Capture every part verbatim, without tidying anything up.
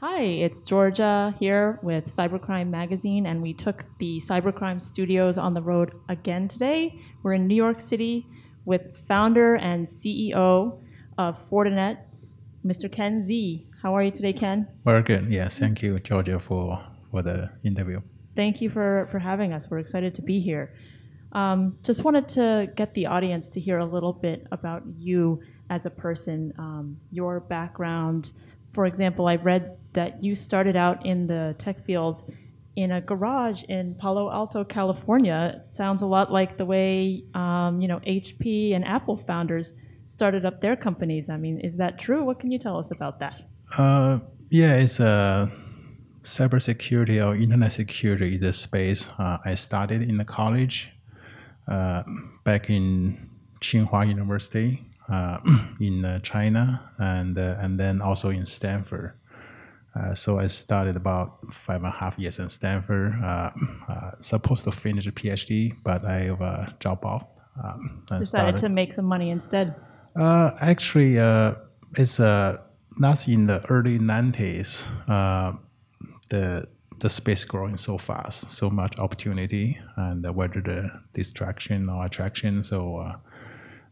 Hi, it's Georgia here with Cybercrime Magazine, and we took the Cybercrime Studios on the road again today. We're in New York City with founder and C E O of Fortinet, Mister Ken Xie. How are you today, Ken? Very good. Yes, thank you, Georgia, for, for the interview. Thank you for, for having us. We're excited to be here. Um, just wanted to get the audience to hear a little bit about you as a person, um, your background. For example, I read that you started out in the tech fields in a garage in Palo Alto, California. It sounds a lot like the way um, you know, H P and Apple founders started up their companies. I mean, is that true? What can you tell us about that? Uh, yeah, it's a cybersecurity or internet security, the space uh, I started in the college uh, back in Tsinghua University uh, in uh, China, and uh, and then also in Stanford. Uh, so I started about five and a half years in Stanford, uh, uh, supposed to finish a PhD, but I uh, dropped off. Um, Decided started. to make some money instead. Uh, actually, uh, it's uh, not in the early nineties. Uh, the the space growing so fast, so much opportunity, and uh, whether the distraction or attraction, so uh,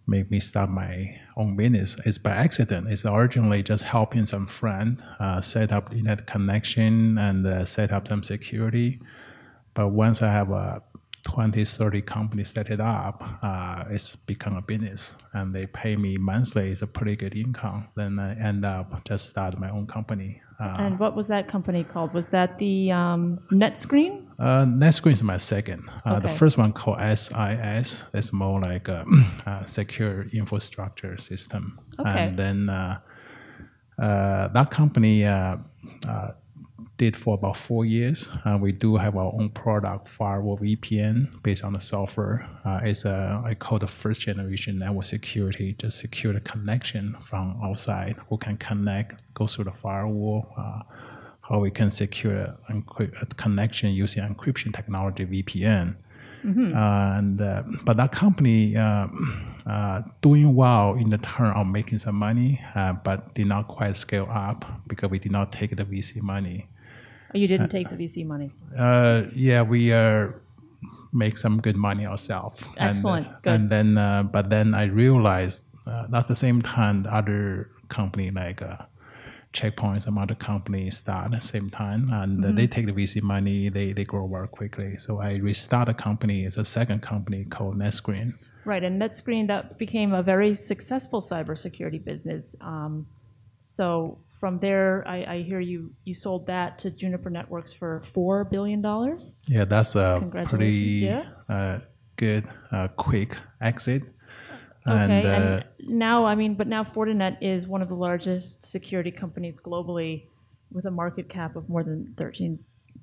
made me start my own business. It's by accident. It's originally just helping some friend uh, set up internet connection and uh, set up some security. But once I have a twenty, thirty companies set it up, uh, it's become a business, and they pay me monthly. It's a pretty good income. Then I end up just start my own company. Uh, and what was that company called? Was that the um, NetScreen? Uh, NetScreen is my second. Uh, okay. The first one called S I S. It's more like a, a secure infrastructure system. Okay. And then uh, uh, that company uh, uh, did for about four years. Uh, we do have our own product, firewall V P N, based on the software. Uh, it's a, I call the first generation network security, to secure the connection from outside, who can connect, go through the firewall, uh, how we can secure a connection using encryption technology, V P N. Mm-hmm. uh, and uh, but that company uh, uh, doing well in the turn of making some money, uh, but did not quite scale up because we did not take the V C money. You didn't take the V C money. Uh, yeah, we uh, make some good money ourselves. Excellent. And, good. And then, uh, but then I realized uh, that's the same time the other company like uh, Checkpoint, some other company start at the same time, and mm-hmm. they take the V C money. They they grow very quickly. So I restart a company. It's a second company called NetScreen. Right, and NetScreen that became a very successful cybersecurity business. Um, so. From there, I, I hear you you sold that to Juniper Networks for four billion dollars. Yeah, that's a pretty uh, good, uh, quick exit. Okay, and, uh, and now I mean, but now Fortinet is one of the largest security companies globally, with a market cap of more than thirteen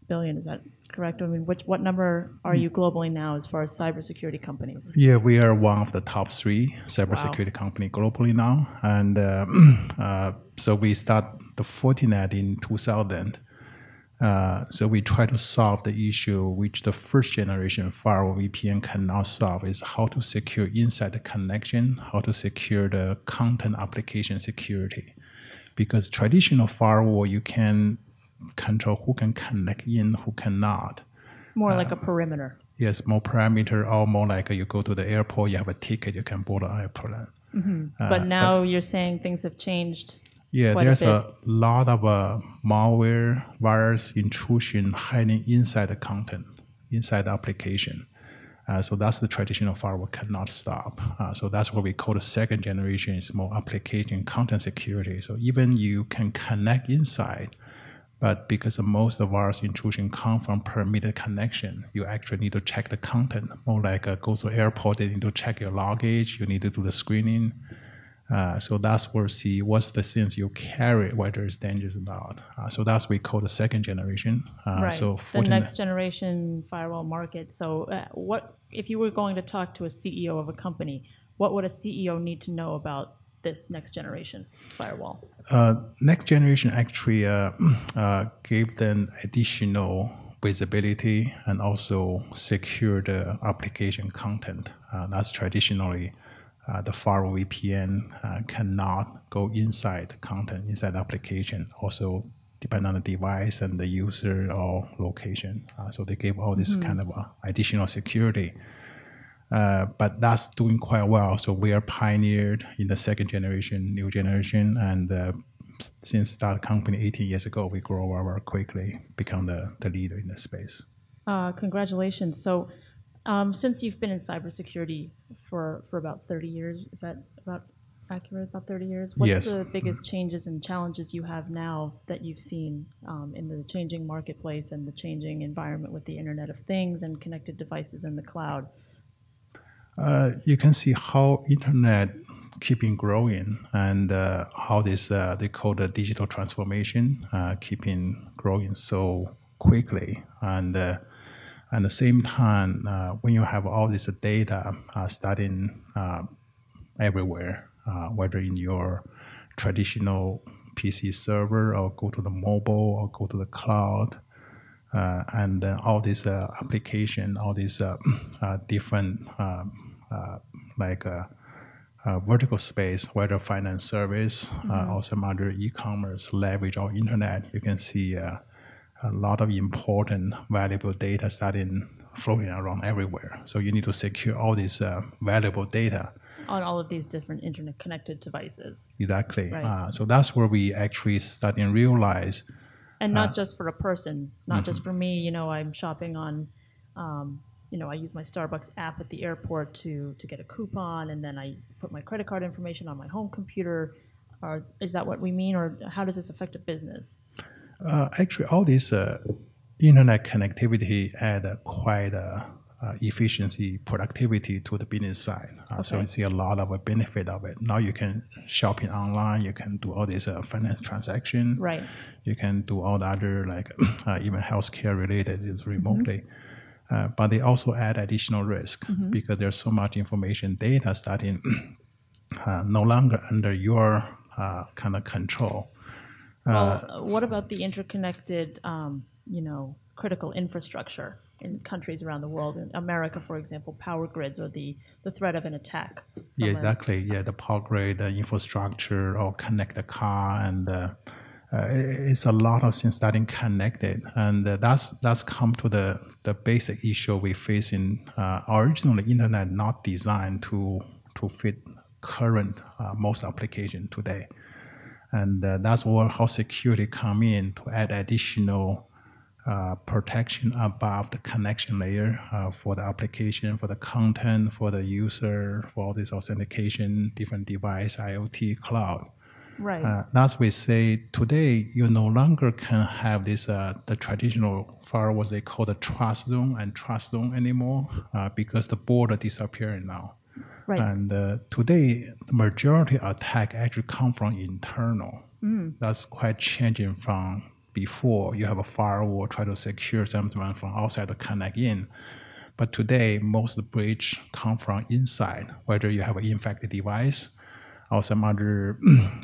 billion. Is that correct? I mean, which what number are you globally now as far as cybersecurity companies? Yeah, we are one of the top three cybersecurity wow. company globally now, and. Uh, uh, So we start the Fortinet in two thousand. Uh, so we try to solve the issue which the first generation firewall V P N cannot solve, is how to secure inside the connection, how to secure the content application security. Because traditional firewall, you can control who can connect in, who cannot. More uh, like a perimeter. Yes, more parameter, or more like you go to the airport, you have a ticket, you can board an airplane. Mm-hmm. uh, but now but, you're saying things have changed. Yeah, Quite there's a, a lot of uh, malware, virus, intrusion hiding inside the content, inside the application. Uh, so that's the traditional firewall cannot stop. Uh, so that's what we call the second generation is more application content security. So even you can connect inside, but because most of the virus intrusion come from perimeter connection, you actually need to check the content. More like uh, go to airport, they need to check your luggage, you need to do the screening. Uh, so that's where see what's the things you carry, whether it's dangerous or not. Uh, so that's what we call the second generation. Uh, right, so the next generation firewall market. So uh, what if you were going to talk to a C E O of a company, what would a C E O need to know about this next generation firewall? Uh, next generation actually uh, uh, gave them additional visibility and also secure the application content. Uh, that's traditionally Uh, the firewall V P N uh, cannot go inside the content, inside the application, also depending on the device and the user or location. Uh, so they gave all this mm-hmm. kind of uh, additional security. Uh, but that's doing quite well. So we are pioneered in the second generation, new generation. And uh, since that company eighteen years ago, we grow over quickly, become the, the leader in the space. Uh, congratulations. So um, since you've been in cybersecurity for, for about thirty years, is that about accurate, about thirty years? What's yes. the biggest changes and challenges you have now that you've seen um, in the changing marketplace and the changing environment with the Internet of Things and connected devices in the cloud? Uh, you can see how Internet keeping growing and uh, how this, uh, they call the digital transformation, uh, keeping growing so quickly. And uh, at the same time, uh, when you have all this data uh, starting uh, everywhere, Uh, whether in your traditional P C server or go to the mobile or go to the cloud, uh, and uh, all these uh, application, all these uh, uh, different uh, uh, like uh, uh, vertical space, whether finance service mm-hmm. uh, or some other e-commerce leverage or internet, you can see uh, a lot of important valuable data starting floating around everywhere. So you need to secure all this uh, valuable data on all of these different internet-connected devices. Exactly. Right. Uh, so that's where we actually start and realize. And not uh, just for a person, not mm-hmm. just for me. You know, I'm shopping on, um, you know, I use my Starbucks app at the airport to, to get a coupon, and then I put my credit card information on my home computer. Or is that what we mean, or how does this affect a business? Uh, actually, all this uh, internet connectivity add uh, quite a... Uh, efficiency, productivity to the business side. Uh, okay. So we see a lot of a benefit of it. Now you can shopping online, you can do all these uh, finance transaction. Right. You can do all the other like uh, even healthcare related is remotely. Mm-hmm. uh, but they also add additional risk mm-hmm. because there's so much information data starting uh, no longer under your uh, kind of control. Uh, well, what about the interconnected, um, you know, critical infrastructure in countries around the world? In America, for example, power grids or the, the threat of an attack. Yeah, exactly. Yeah, the power grid, the infrastructure, or connect the car, and uh, uh, it's a lot of things starting connected. And uh, that's that's come to the, the basic issue we face in uh, originally internet not designed to, to fit current uh, most application today. And uh, that's where how security come in to add additional Uh, protection above the connection layer uh, for the application, for the content, for the user, for all this authentication, different device, IoT, cloud. Right. Uh, that's we say today you no longer can have this uh, the traditional firewalls they call the trust zone and trust zone anymore uh, because the border disappearing now. Right. And uh, today the majority attack actually come from internal. Mm. That's quite changing from before you have a firewall, try to secure someone from outside to connect in. But today, most of the breach come from inside, whether you have an infected device or some other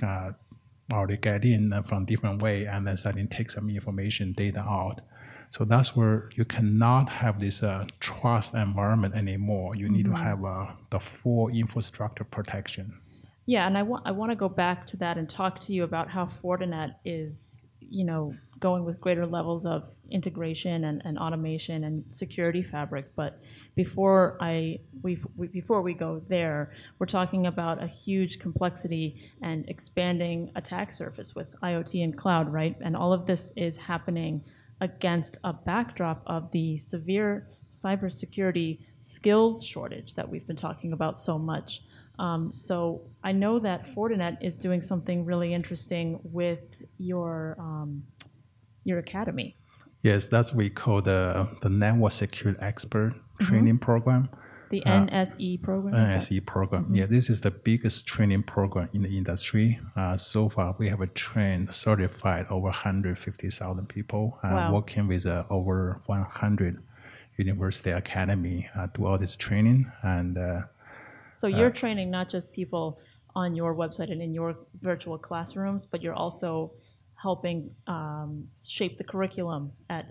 uh, or they get in from different way and then starting to take some information, data out. So that's where you cannot have this uh, trust environment anymore. You need mm-hmm. to have uh, the full infrastructure protection. Yeah, and I, wa I want to go back to that and talk to you about how Fortinet is, you know, going with greater levels of integration and, and automation and security fabric. But before I we, we before we go there, we're talking about a huge complexity and expanding attack surface with IoT and cloud, right? And all of this is happening against a backdrop of the severe cybersecurity skills shortage that we've been talking about so much. Um, so I know that Fortinet is doing something really interesting with your um, your academy. Yes, that's what we call the the Network Security Expert mm-hmm. Training Program. The uh, N S E program. N S E program. Mm-hmm. Yeah, this is the biggest training program in the industry. Uh, so far, we have trained, certified over one hundred fifty thousand people, uh, wow. working with uh, over one hundred university academy uh, do all this training and. Uh, So you're uh, training not just people on your website and in your virtual classrooms, but you're also helping um, shape the curriculum at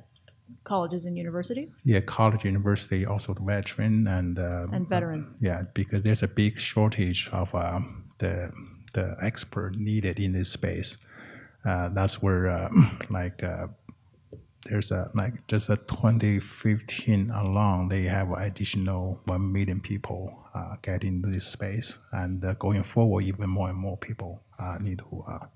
colleges and universities? Yeah, college, university, also the veteran and... Um, and veterans. Uh, yeah, because there's a big shortage of um, the, the expert needed in this space. uh, that's where uh, like uh, there's a like just a twenty fifteen alone, they have additional one million people uh, get into this space, and uh, going forward, even more and more people uh, need to uh,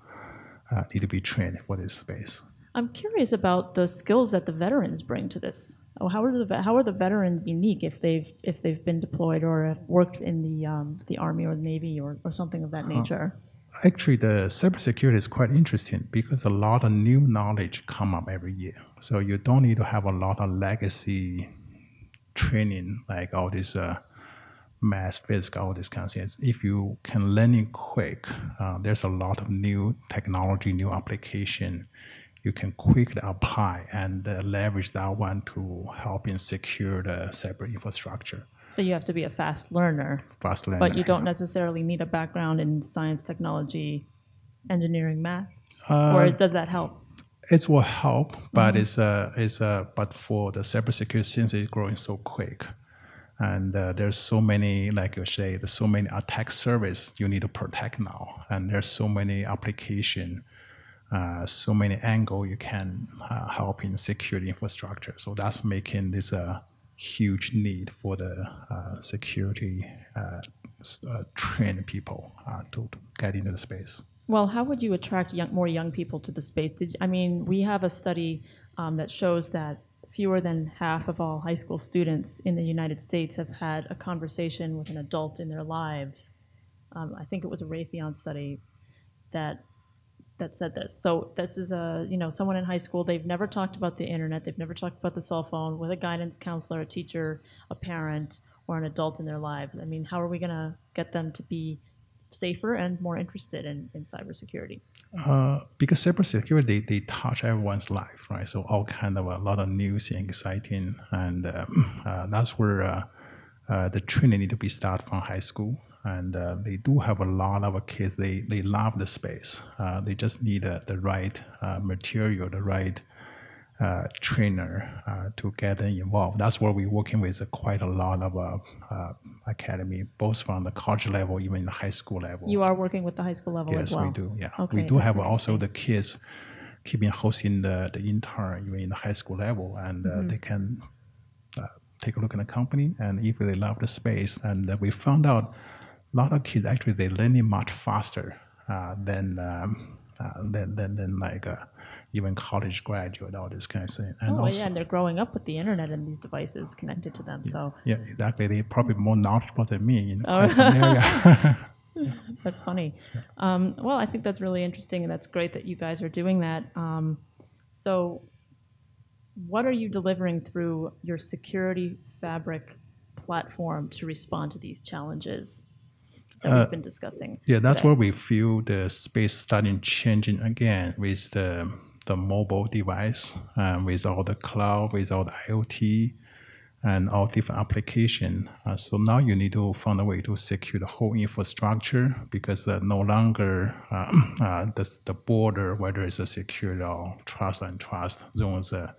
uh, need to be trained for this space. I'm curious about the skills that the veterans bring to this. Oh, how are the how are the veterans unique if they've if they've been deployed or have worked in the um, the Army or the Navy or, or something of that nature? Uh, actually, the cybersecurity is quite interesting because a lot of new knowledge come up every year. So you don't need to have a lot of legacy training like all this uh, math, physics, all these kinds of things. If you can learn it quick, uh, there's a lot of new technology, new application. You can quickly apply and uh, leverage that one to help in secure the cyber infrastructure. So you have to be a fast learner. Fast learner. But you don't necessarily need a background in science, technology, engineering, math, uh, or does that help? It will help, but mm-hmm. it's uh, it's uh, but for the cybersecurity, since it's growing so quick, and uh, there's so many, like you say, there's so many attack service you need to protect now, and there's so many application. Uh, so many angles you can uh, help in security infrastructure. So that's making this a uh, huge need for the uh, security uh, uh, trained people uh, to, to get into the space. Well, how would you attract young, more young people to the space? Did, I mean, we have a study um, that shows that fewer than half of all high school students in the United States have had a conversation with an adult in their lives. Um, I think it was a Raytheon study that that said this. So this is a, you know, someone in high school, they've never talked about the internet, they've never talked about the cell phone with a guidance counselor, a teacher, a parent, or an adult in their lives. I mean, how are we going to get them to be safer and more interested in, in cybersecurity? Uh, because cybersecurity, they, they touch everyone's life, right? So all kind of a lot of news and exciting, and um, uh, that's where uh, uh, the training need to be started from high school. And uh, they do have a lot of kids. They they love the space. Uh, they just need uh, the right uh, material, the right uh, trainer uh, to get them involved. That's what we're working with. Uh, quite a lot of uh, uh, academy, both from the college level, even the high school level. You are working with the high school level yes, as well. Yes, we do. Yeah, okay, we do have also the kids keeping hosting the the intern even in the high school level, and uh, mm-hmm. they can uh, take a look at the company. And if they love the space, and uh, we found out. A lot of kids actually they're learning much faster uh, than, um, uh, than than than like uh, even college graduate, all this kind of thing. And oh also, yeah, and they're growing up with the internet and these devices connected to them. Yeah, so yeah, exactly. They're probably more knowledgeable than me in oh. that area. Yeah. That's funny. Um, well, I think that's really interesting, and that's great that you guys are doing that. Um, so, what are you delivering through your security fabric platform to respond to these challenges? That we've been discussing. Uh, yeah, that's today. Where we feel the space starting changing again with the the mobile device, um, with all the cloud, with all the IoT, and all different application. Uh, so now you need to find a way to secure the whole infrastructure because uh, no longer um, uh, the the border, whether it's a secure or trust and trust zones, uh,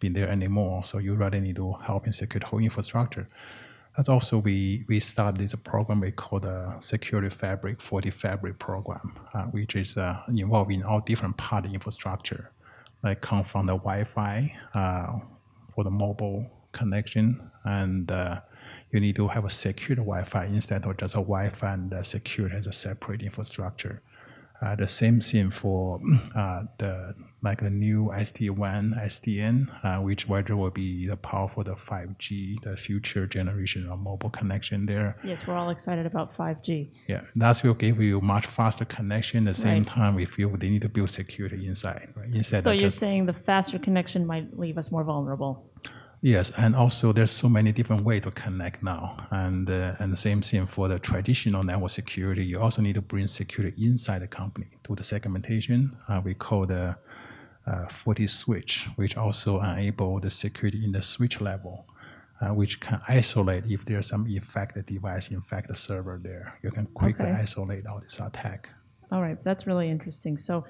been there anymore. So you really need to help and secure the whole infrastructure. That's also we we started this program we call the Security Fabric forty Fabric program, uh, which is uh, involved in all different part of infrastructure, like come from the Wi-Fi uh, for the mobile connection, and uh, you need to have a secured Wi-Fi instead of just a Wi-Fi and uh, secured as a separate infrastructure. Uh, the same thing for uh, the like the new S D WAN, S D N, uh, which whether will be the power for the five G, the future generation of mobile connection there. Yes, we're all excited about five G. Yeah, that will give you much faster connection. At the same right. time, we feel they need to build security inside. Right? Instead so of you're just, saying the faster connection might leave us more vulnerable. Yes, and also there's so many different ways to connect now, and uh, and the same thing for the traditional network security. You also need to bring security inside the company to the segmentation. Uh, we call the uh, forty switch, which also enable the security in the switch level, uh, which can isolate if there's some infected device, infect the server there. You can quickly okay. isolate all this attack. All right, that's really interesting. So.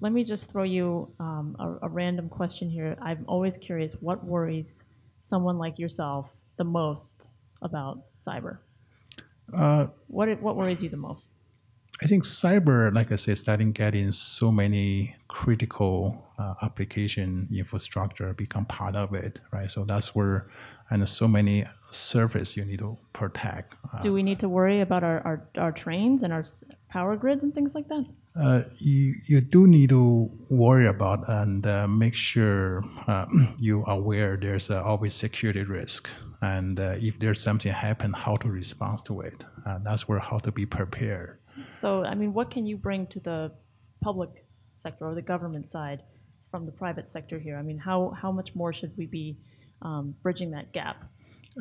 Let me just throw you um, a, a random question here. I'm always curious, what worries someone like yourself the most about cyber? Uh, what, what worries you the most? I think cyber, like I said, starting getting so many critical uh, application infrastructure become part of it, right? So that's where, and there's so many service you need to protect. Uh, Do we need to worry about our, our, our trains and our power grids and things like that? Uh, you, you do need to worry about and uh, make sure uh, you are aware there's uh, always security risk. And uh, if there's something happen, how to respond to it. Uh, that's where how to be prepared. So, I mean, what can you bring to the public sector or the government side from the private sector here? I mean, how, how much more should we be um, bridging that gap?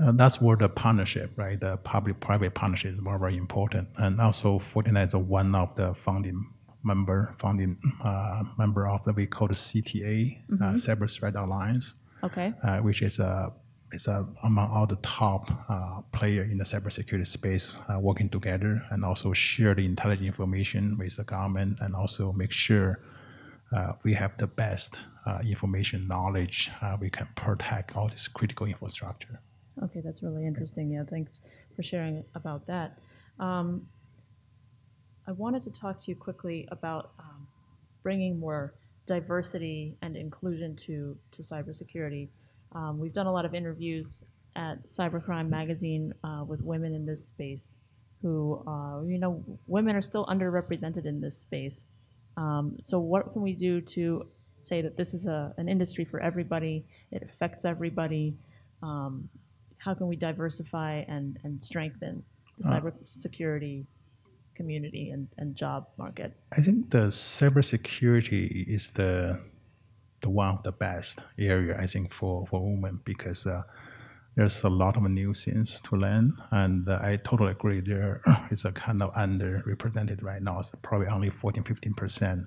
Uh, that's where the partnership, right? The public-private partnership is very, very important. And also, Fortinet is one of the founding member, founding uh, member of the, we call the C T A, mm-hmm. uh, Cyber Threat Alliance. Okay. Uh, which is a, it's a, among all the top uh, player in the cybersecurity space, uh, working together and also share the intelligent information with the government and also make sure uh, we have the best uh, information knowledge. Uh, we can protect all this critical infrastructure. Okay, that's really interesting. Yeah, thanks for sharing about that. Um, I wanted to talk to you quickly about um, bringing more diversity and inclusion to, to cybersecurity. Um, we've done a lot of interviews at Cybercrime Magazine uh, with women in this space who, uh, you know, women are still underrepresented in this space. Um, so what can we do to say that this is a, an industry for everybody, it affects everybody, um, how can we diversify and, and strengthen the uh, cybersecurity community and, and job market? I think the cybersecurity is the, the one of the best area, I think, for, for women, because uh, there's a lot of new things to learn. And uh, I totally agree there is a kind of underrepresented right now. It's probably only fourteen, fifteen percent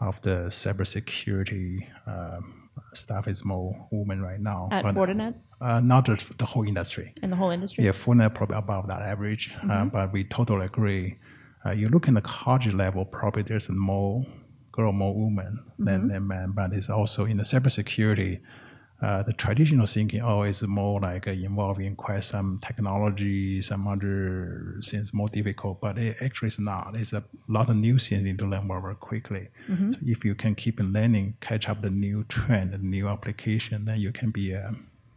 of the cybersecurity um, staff is more women right now. At but, Fortinet? Uh, not just the whole industry. In the whole industry? Yeah, Fortinet probably above that average, mm-hmm. uh, but we totally agree. Uh, you look in the college level, probably there's more girl, more women than, mm-hmm. than men, but it's also in the cybersecurity, uh, the traditional thinking always more like uh, involving quite some technology, some other things more difficult, but it actually is not. It's a lot of new things you need to learn more, more quickly. Mm-hmm. So if you can keep learning, catch up the new trend, the new application, then you can be uh,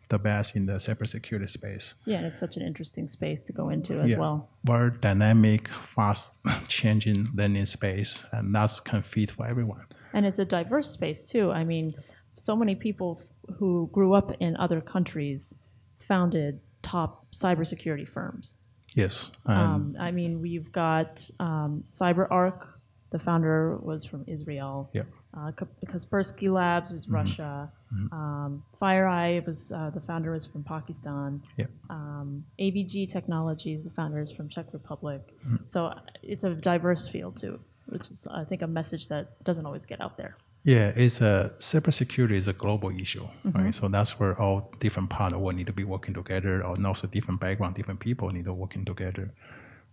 the best in the cybersecurity space. Yeah, and it's such an interesting space to go into as yeah. well. Very dynamic, fast changing learning space, and that's can fit for everyone. And it's a diverse space too. I mean, so many people who grew up in other countries founded top cybersecurity firms. Yes. Um, I mean, we've got um, CyberArk, the founder was from Israel. Yep. Uh, Kaspersky Labs was mm-hmm. Russia. Mm-hmm. Um, FireEye was uh, the founder was from Pakistan. Yep. Um, A V G Technologies, the founder is from Czech Republic. Mm-hmm. So it's a diverse field too, which is I think a message that doesn't always get out there. Yeah, it's a cybersecurity is a global issue, mm-hmm. right? So that's where all different parts of the world need to be working together, and also different background, different people need to working together.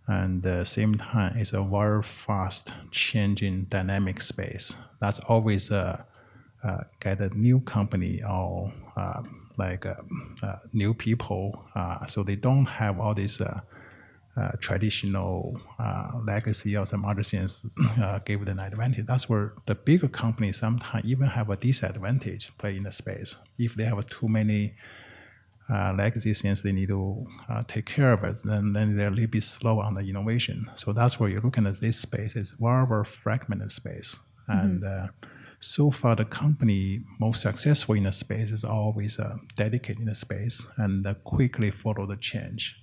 And at the same time, it's a very fast changing dynamic space. That's always uh, uh, get a new company or uh, like uh, uh, new people. Uh, so they don't have all this uh, uh, traditional uh, legacy or some other things uh, give them an advantage. That's where the bigger companies sometimes even have a disadvantage play in the space. If they have too many Uh, legacy things they need to uh, take care of it, and then they're a little bit slow on the innovation. So that's where you're looking at this space. It's very, very fragmented space. Mm-hmm. And uh, so far, the company most successful in the space is always uh, dedicated in the space and uh, quickly follow the change.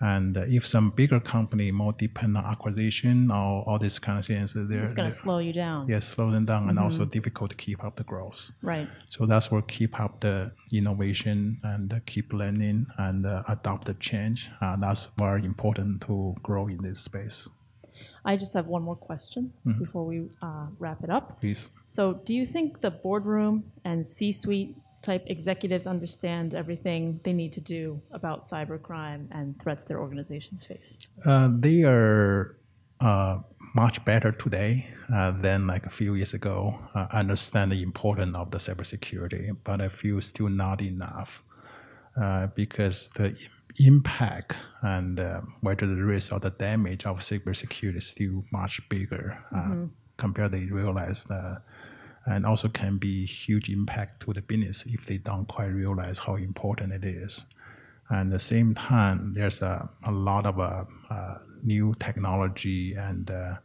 And uh, if some bigger company more depend on acquisition or all these kind of things, it's going to slow you down. Yeah, slow them down, mm-hmm. and also difficult to keep up the growth. Right. So that's where keep up the innovation and keep learning and uh, adopt the change. Uh, that's very important to grow in this space. I just have one more question mm-hmm. before we uh, wrap it up. Please. So do you think the boardroom and C-suite type executives understand everything they need to do about cybercrime and threats their organizations face? Uh, they are uh, much better today uh, than like a few years ago. Uh, understand the importance of the cybersecurity, but I feel still not enough uh, because the impact and uh, whether the risk or the damage of cybersecurity is still much bigger uh, mm-hmm. compared to realized, uh, and also can be huge impact to the business if they don't quite realize how important it is. And at the same time, there's a, a lot of uh, uh, new technology and uh,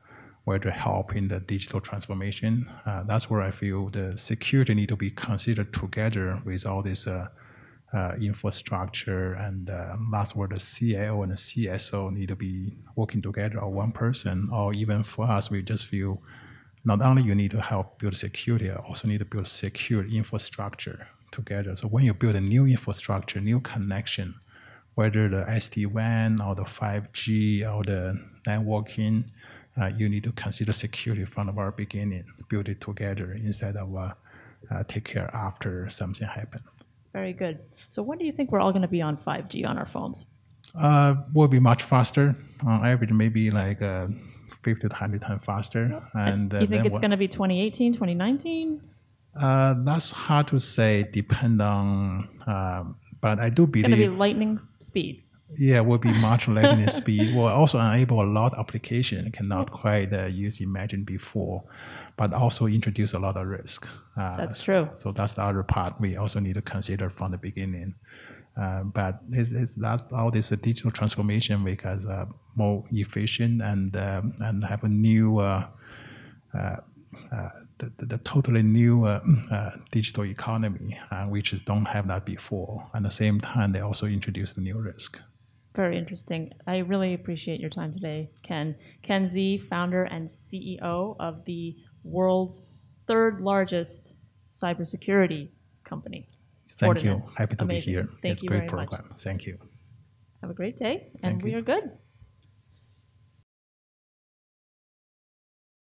where to help in the digital transformation. Uh, that's where I feel the security need to be considered together with all this uh, uh, infrastructure, and uh, that's where the C I O and the C S O need to be working together, or one person, or even for us, we just feel not only you need to help build security, you also need to build secure infrastructure together. So when you build a new infrastructure, new connection, whether the S D WAN or the five G or the networking, uh, you need to consider security from the very beginning, build it together instead of uh, uh, take care after something happened. Very good. So when do you think we're all going to be on five G on our phones? Uh, we'll be much faster. On average, maybe like uh, fifty to one hundred times faster. Yep. And, uh, do you think it's going to be twenty eighteen, twenty nineteen? Uh, that's hard to say, depend on, uh, but I do believe... It's going to be lightning speed. Yeah, will be much lightning speed. We'll also enable a lot of application, cannot quite uh, use Imagine before, but also introduce a lot of risk. Uh, that's true. So that's the other part we also need to consider from the beginning. Uh, but it's, it's, that's all this uh, digital transformation make us uh, more efficient and, uh, and have a new... Uh, uh, Uh, the, the, the totally new uh, uh, digital economy, uh, which is don't have that before. At the same time, they also introduce the new risk. Very interesting. I really appreciate your time today, Ken. Ken Xie, founder and C E O of the world's third largest cybersecurity company. Thank Fortinet. you. Happy to Amazing. be here. Thank it's you a great very program. Much. Thank you. Have a great day, and Thank we you. are good.